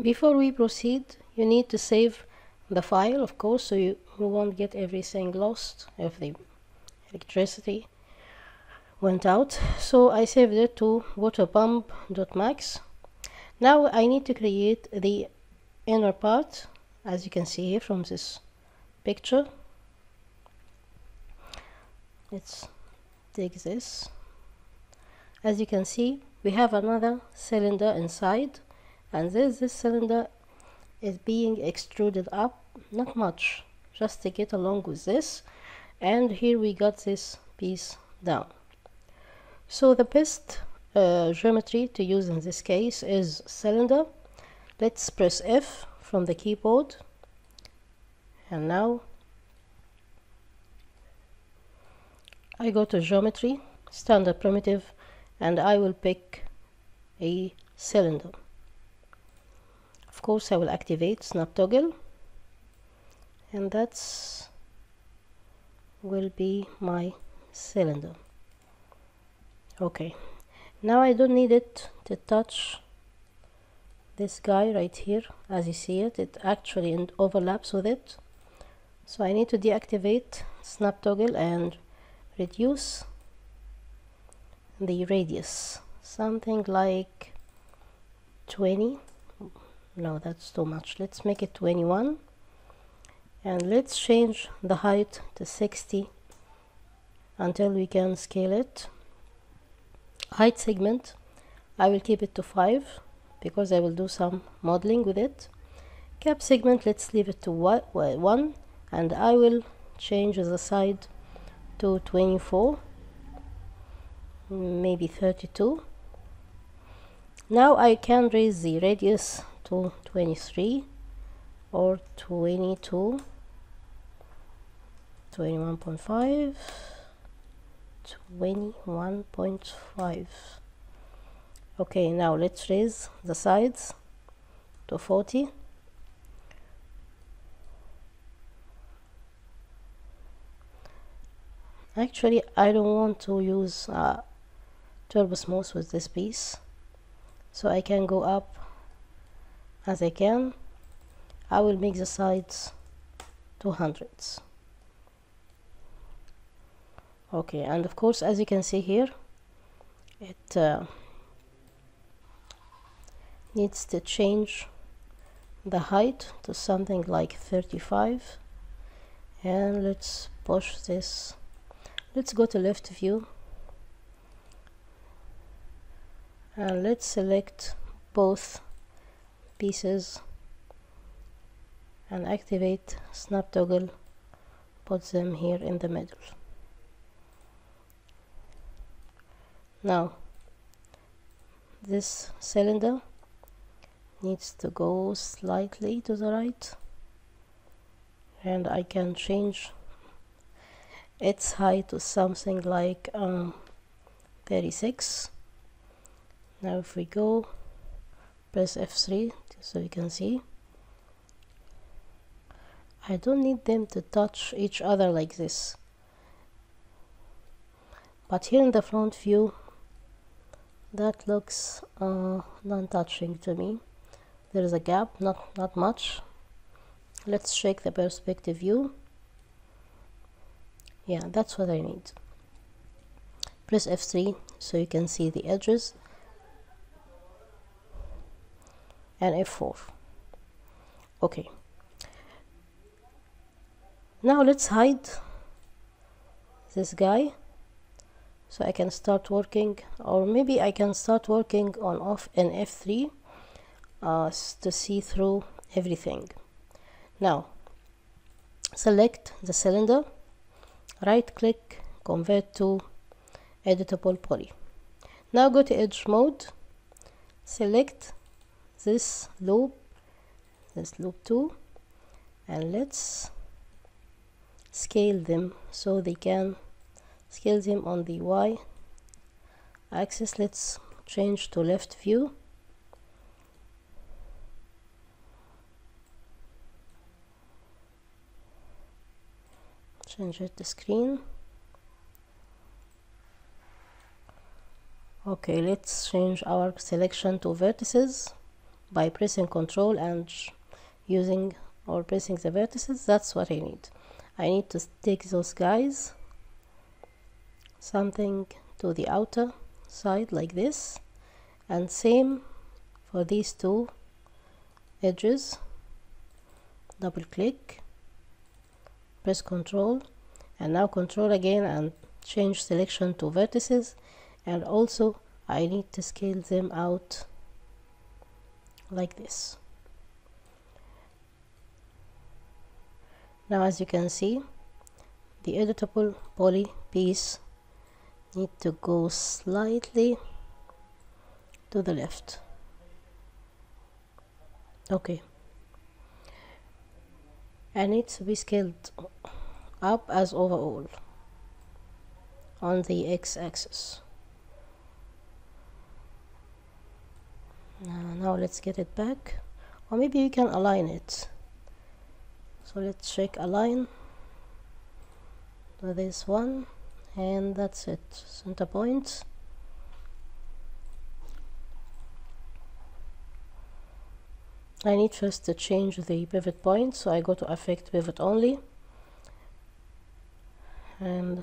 Before we proceed, you need to save the file, of course, so you won't get everything lost if the electricity went out. So I saved it to waterpump.max. Now I need to create the inner part, as you can see here from this picture. Let's take this. As you can see, we have another cylinder inside, and this cylinder is being extruded up, not much, just to get along with this. And here we got this piece down. So the best geometry to use in this case is cylinder. Let's press F from the keyboard, and now I go to geometry, standard primitive, and I will pick a cylinder. Of course, I will activate snap toggle, and that's will be my cylinder. Okay, now I don't need it to touch this guy right here. As you see it, it actually overlaps with it, so I need to deactivate snap toggle and reduce the radius, something like 20. No, that's too much. Let's make it 21, and let's change the height to 60 until we can scale it. Height segment, I will keep it to 5 because I will do some modeling with it. Cap segment, let's leave it to 1, and I will change the side to 24, maybe 32. Now I can raise the radius to 23 or 22, 21.5, 21.5. Okay, now let's raise the sides to 40. Actually, I don't want to use turbo smooth with this piece, so I can go up as I can. I will make the sides 200s. Okay, and of course, as you can see here, it needs to change the height to something like 35, and let's push this. Let's go to left view and let's select both pieces and activate snap toggle, put them here in the middle. Now this cylinder needs to go slightly to the right, and I can change its height to something like 36. Now if we go press F3 so you can see, I don't need them to touch each other like this, but here in the front view that looks non-touching to me. There is a gap, not much. Let's check the perspective view. Yeah, that's what I need. Press F3 so you can see the edges, and F4. Okay, now let's hide this guy so I can start working, or maybe I can start working on off and F3 to see through everything. Now select the cylinder, right click, convert to editable poly. Now go to edge mode, select this loop 2, and let's scale them so they can scale them on the Y axis. Let's change to left view, change it to screen. Okay, let's change our selection to vertices by pressing Control and using or pressing the vertices. That's what I need. I need to take those guys something to the outer side like this, and same for these two edges. Double click, press Control, and now Control again and change selection to vertices. And also I need to scale them out like this. Now as you can see, the editable poly piece need to go slightly to the left. Okay, and it needs to be scaled up as overall on the x-axis. Now let's get it back, or maybe we can align it. So let's check align to this one, and that's it. Center point. I need first to change the pivot point, so I go to Affect Pivot Only, and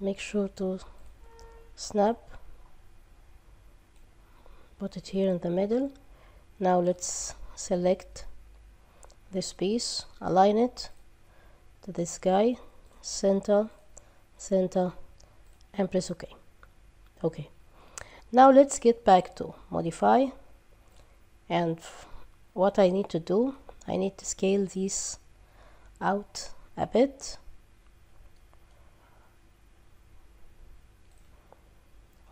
make sure to snap. Put it here in the middle. Now let's select this piece, align it to this guy, center, center, and press OK. Okay. Now let's get back to Modify, and what I need to do, I need to scale these out a bit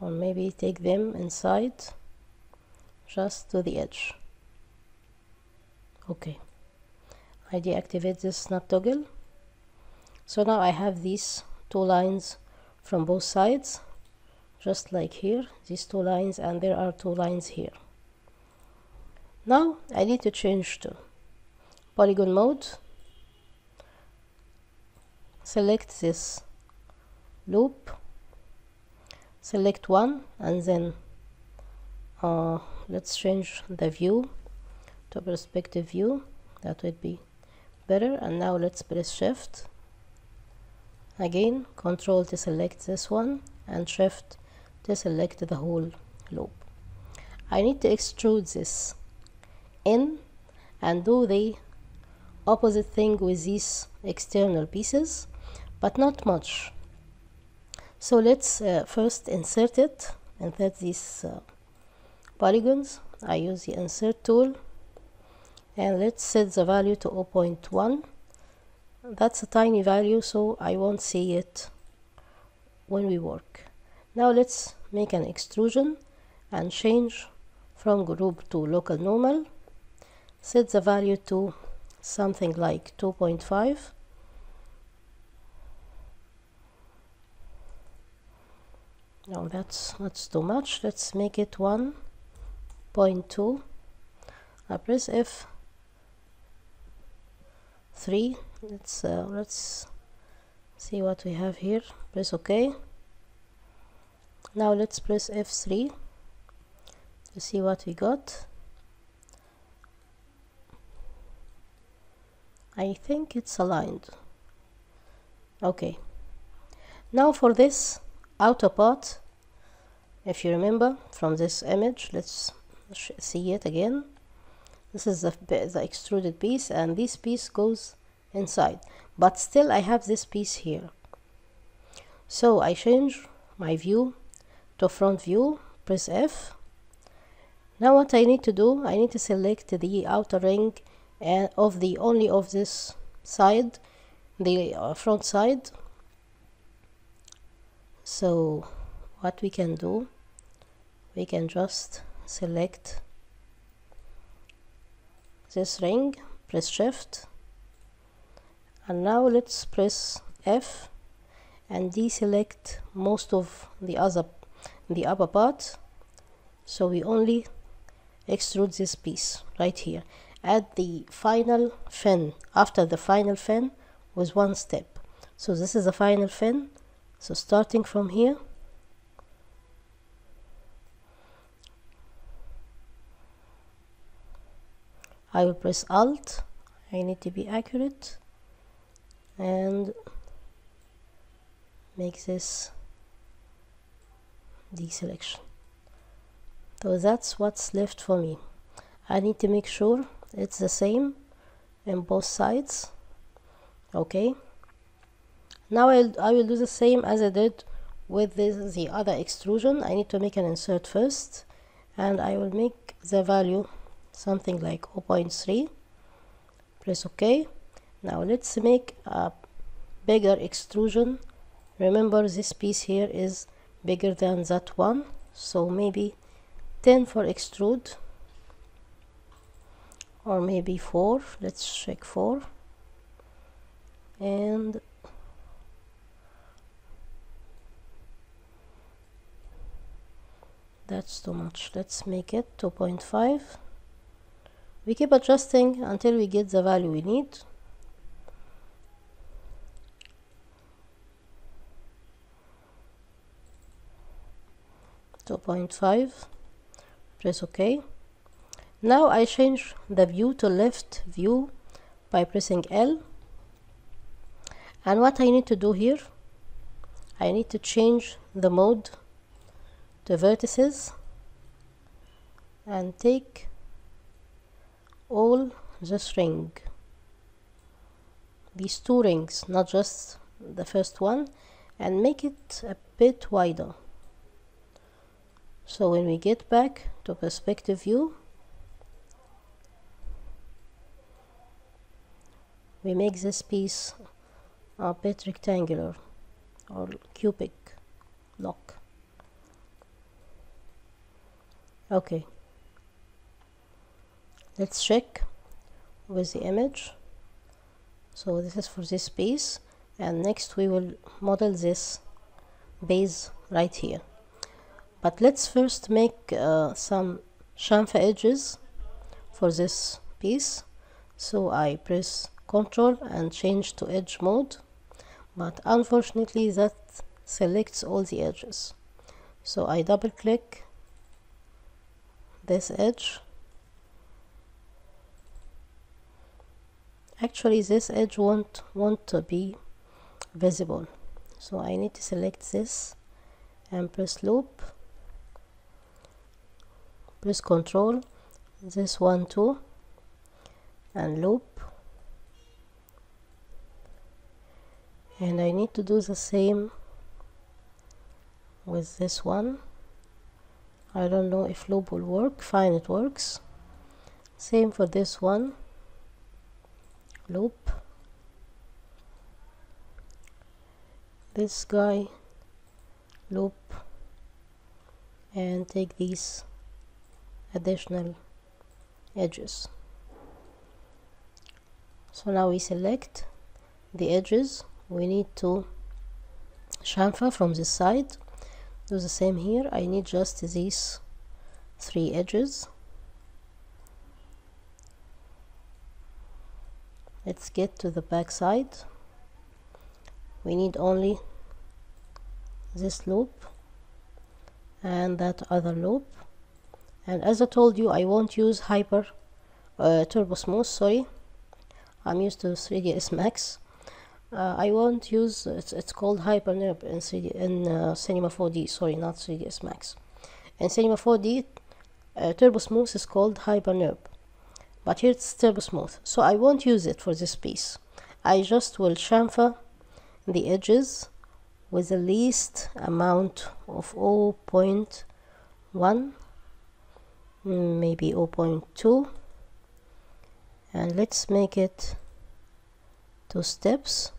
or maybe take them inside just to the edge. Okay, I deactivate this snap toggle. So now I have these two lines from both sides, just like here, these two lines, and there are two lines here. Now I need to change to polygon mode, select this loop, select one, and then let's change the view to perspective view. That would be better. And now let's press Shift again, Control to select this one, and Shift to select the whole loop. I need to extrude this in and do the opposite thing with these external pieces, but not much. So let's first insert it, insert these polygons. I use the insert tool, and let's set the value to 0.1. that's a tiny value, so I won't see it when we work. Now let's make an extrusion and change from group to local normal, set the value to something like 2.5, no, that's too much. Let's make it 1.2. I press F3. Let's see what we have here. Press OK. Now let's press F3 to see what we got. I think it's aligned. Okay. Now for this outer part, if you remember from this image, let's see it again. This is the extruded piece, and this piece goes inside, but still I have this piece here. So I change my view to front view, press F. Now what I need to do, I need to select the outer ring of the only of this side, the front side. So what we can do, we can just select this ring, press Shift, and now let's press F and deselect most of the upper part, so we only extrude this piece right here at the final fin, after the final fin was one step. So this is the final fin, so starting from here I will press Alt. I need to be accurate and make this deselection. So that's what's left for me. I need to make sure it's the same in both sides. Okay, now I will do the same as I did with the other extrusion. I need to make an insert first, and I will make the value something like 0.3. Press OK. Now let's make a bigger extrusion. Remember, this piece here is bigger than that one, so maybe 10 for extrude, or maybe 4. Let's check 4, and that's too much. Let's make it 2.5. we keep adjusting until we get the value we need. Press OK. Now I change the view to left view by pressing L, and what I need to do here, I need to change the mode to vertices and take all this ring, these two rings, not just the first one, and make it a bit wider. So when we get back to perspective view, we make this piece a bit rectangular or cubic block. Okay, let's check with the image. So this is for this piece, and next we will model this base right here. But let's first make some chamfer edges for this piece. So I press Ctrl and change to edge mode, but unfortunately that selects all the edges. So I double click this edge. Actually this edge won't want to be visible, so I need to select this and press loop. Press Ctrl, this one too, and loop. And I need to do the same with this one. I don't know if loop will work. Fine, it works. Same for this one. Loop. This guy, loop, and take these additional edges. So now we select the edges we need to chamfer from this side. Do the same here. I need just these 3 edges. Let's get to the back side. We need only this loop and that other loop. And as I told you, I won't use Turbo Smooth, sorry. I'm used to 3ds Max. I won't use, it's called Hypernerve in Cinema 4D, sorry, not 3ds Max. In Cinema 4D, Turbo Smooth is called Hypernerve, but here it's Turbo Smooth. So I won't use it for this piece. I just will chamfer the edges with the least amount of 0.1, maybe 0.2, and let's make it 2 steps.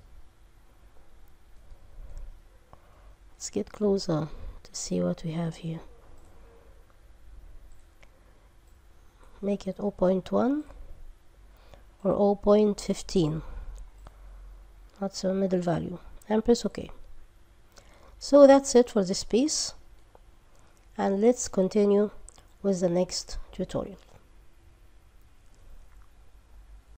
Let's get closer to see what we have here. Make it 0.1 or 0.15, that's a middle value, and press OK. So that's it for this piece, and let's continue with the next tutorial.